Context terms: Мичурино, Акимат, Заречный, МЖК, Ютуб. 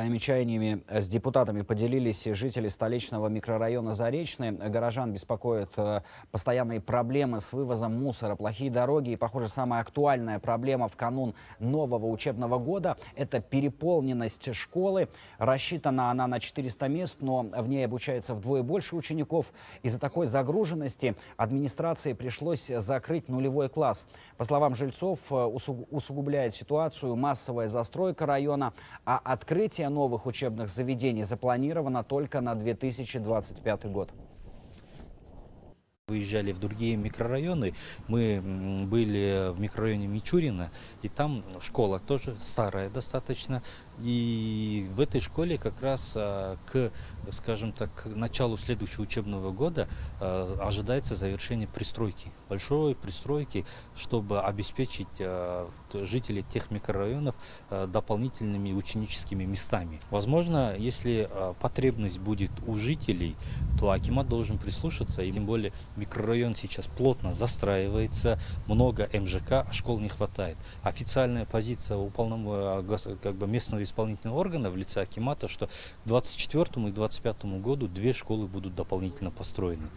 Своими чаяниями с депутатами поделились жители столичного микрорайона Заречный. Горожан беспокоят постоянные проблемы с вывозом мусора, плохие дороги. И, похоже, самая актуальная проблема в канун нового учебного года – это переполненность школы. Рассчитана она на 400 мест, но в ней обучается вдвое больше учеников. Из-за такой загруженности администрации пришлось закрыть нулевой класс. По словам жильцов, усугубляет ситуацию массовая застройка района, а открытие новых учебных заведений запланировано только на 2025 год. Выезжали в другие микрорайоны. Мы были в микрорайоне Мичурино, и там школа тоже старая достаточно. И в этой школе как раз к, скажем так, к началу следующего учебного года ожидается завершение пристройки, большой пристройки, чтобы обеспечить жителей тех микрорайонов дополнительными ученическими местами. Возможно, если потребность будет у жителей, то Акимат должен прислушаться, и тем более микрорайон сейчас плотно застраивается, много МЖК, а школ не хватает. Официальная позиция местного исполнительного органа в лице Акимата, что к 2024 и 2025 году 2 школы будут дополнительно построены.